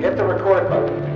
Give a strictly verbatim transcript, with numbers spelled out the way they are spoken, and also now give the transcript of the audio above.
Hit the record button.